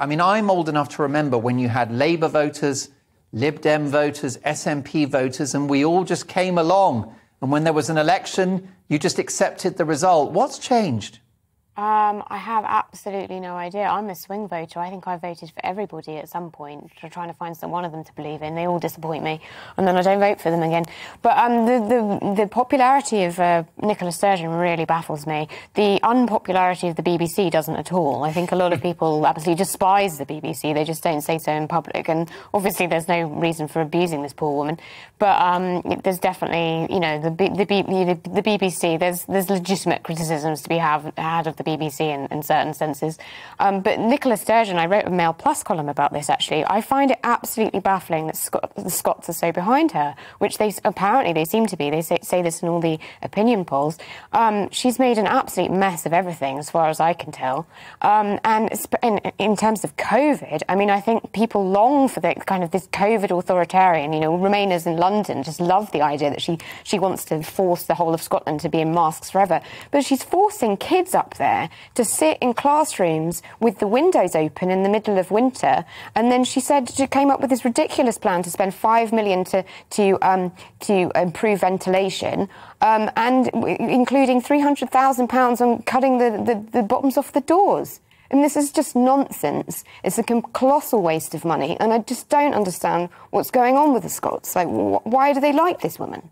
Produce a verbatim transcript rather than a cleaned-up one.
I mean, I'm old enough to remember when you had Labour voters, Lib Dem voters, S N P voters, and we all just came along. And when there was an election, you just accepted the result. What's changed? Um, I have absolutely no idea. I'm a swing voter. I think I voted for everybody at some point, trying to find some, one of them to believe in. They all disappoint me, and then I don't vote for them again. But um, the, the, the popularity of uh, Nicola Sturgeon really baffles me. The unpopularity of the B B C doesn't at all. I think a lot of people absolutely despise the B B C. They just don't say so in public. And obviously there's no reason for abusing this poor woman. But um, there's definitely, you know, the, the, the, the B B C, there's, there's legitimate criticisms to be have, had of the B B C in, in certain senses. Um, but Nicola Sturgeon, I wrote a Mail Plus column about this, actually. I find it absolutely baffling that Sc the Scots are so behind her, which they apparently they seem to be. They say, say this in all the opinion polls. Um, she's made an absolute mess of everything, as far as I can tell. Um, and in, in terms of COVID, I mean, I think people long for the kind of this COVID authoritarian, you know, Remainers in London just love the idea that she, she wants to force the whole of Scotland to be in masks forever. But she's forcing kids up there to sit in classrooms with the windows open in the middle of winter. And then she said she came up with this ridiculous plan to spend five million to to um, to improve ventilation, um, and w including three hundred thousand pounds on cutting the, the the bottoms off the doors. And this is just nonsense. It's a colossal waste of money, and I just don't understand what's going on with the Scots. Like, wh why do they like this woman?